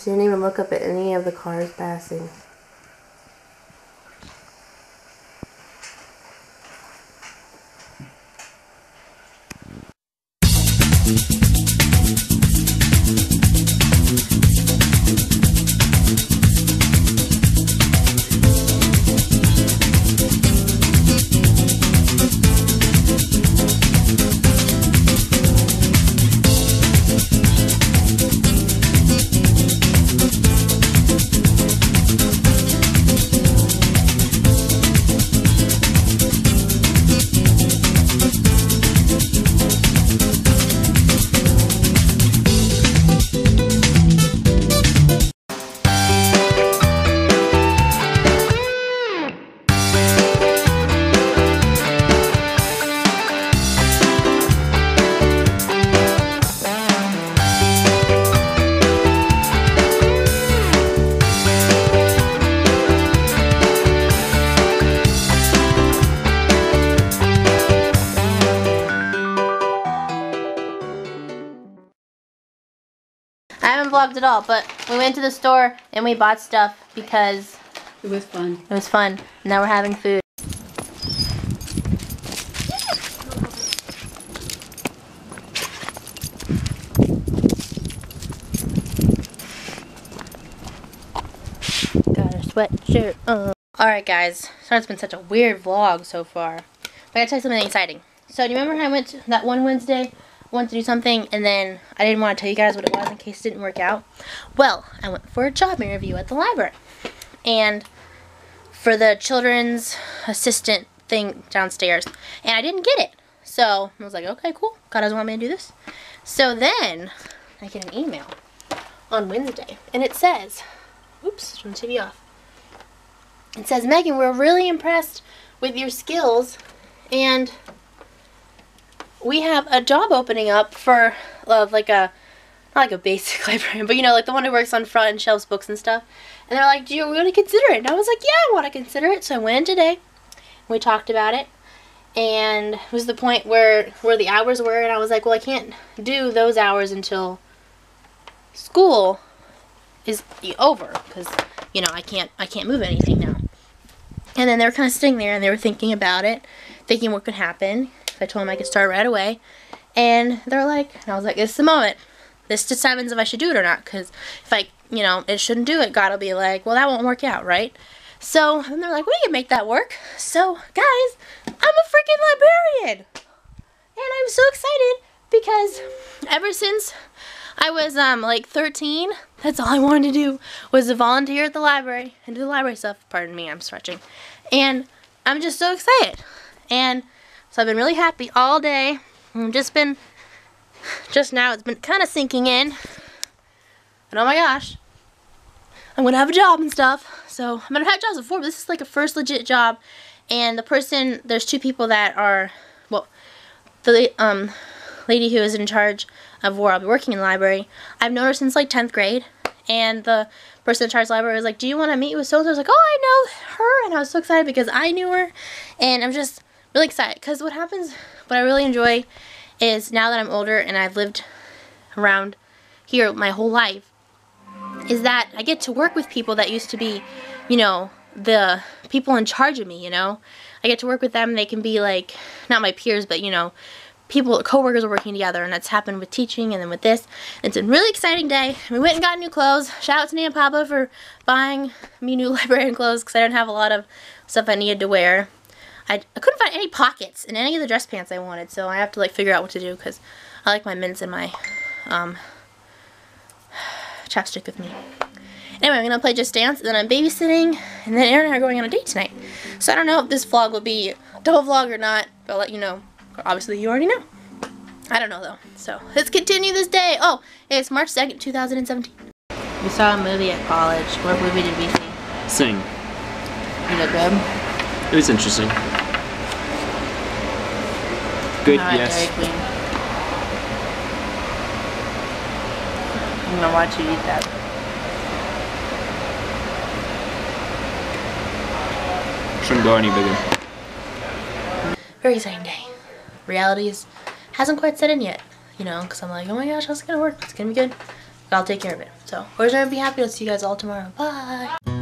She didn't even look up at any of the cars passing. I haven't vlogged at all, but we went to the store and we bought stuff because it was fun. It was fun. Now we're having food. Got a sweatshirt on. Alright guys, sorry it's been such a weird vlog so far. But I gotta tell you something exciting. So do you remember how I went that one Wednesday? Wanted to do something and then I didn't want to tell you guys what it was in case it didn't work out. Well, I went for a job interview at the library and for the children's assistant thing downstairs, and I didn't get it. So I was like, okay, cool. God doesn't want me to do this. So then I get an email on Wednesday and it says, oops, turn the TV off. It says, Megan, we're really impressed with your skills and we have a job opening up for like a, not like a basic librarian, but you know, like the one who works on front and shelves books and stuff. And they're like, do you want to consider it? And I was like, yeah, I want to consider it. So I went in today and we talked about it, and it was the point where the hours were, and I was like, well, I can't do those hours until school is over because, you know, I can't move anything now. And then they were kind of sitting there and they were thinking about it, thinking what could happen. I told them I could start right away, and they're like, and I was like, this is the moment. This determines if I should do it or not, because if I, you know, it shouldn't do it, God will be like, well, that won't work out, right? So, and they're like, we can make that work. So, guys, I'm a freaking librarian, and I'm so excited, because ever since I was, like 13, that's all I wanted to do was to volunteer at the library, and do the library stuff, pardon me, I'm stretching, and I'm just so excited, and so I've been really happy all day. I've just been, just now it's been kind of sinking in. And oh my gosh, I'm going to have a job and stuff. So I've had jobs before, but this is like a first legit job. And the person, there's two people that are, well, the lady who is in charge of where I'll be working in the library, I've known her since like 10th grade. And the person in charge of the library was like, do you want to meet with so-and-so? I was like, oh, I know her. And I was so excited because I knew her. And I'm just really excited because what happens, what I really enjoy is now that I'm older and I've lived around here my whole life, is that I get to work with people that used to be, you know, the people in charge of me, you know. I get to work with them. They can be like, not my peers, but you know, people, co-workers are working together, and that's happened with teaching and then with this. It's a really exciting day. We went and got new clothes. Shout out to Nan and Papa for buying me new librarian clothes because I don't have a lot of stuff I needed to wear. I couldn't find any pockets in any of the dress pants I wanted, so I have to like figure out what to do because I like my mints and my chapstick with me. Anyway, I'm going to play Just Dance, and then I'm babysitting, and then Aaron and I are going on a date tonight. So I don't know if this vlog will be a double vlog or not, but I'll let you know. Obviously, you already know. I don't know, though. So let's continue this day. Oh, it's March 2nd, 2017. We saw a movie at college. What movie did we see? Sing. You look good. It was interesting. Good, right, yes. I'm gonna watch you eat that. Shouldn't go any bigger. Very exciting day. Reality hasn't quite set in yet, you know, because I'm like, oh my gosh, how's it gonna work? It's gonna be good. But I'll take care of it. So we're gonna be happy. I'll see you guys all tomorrow. Bye.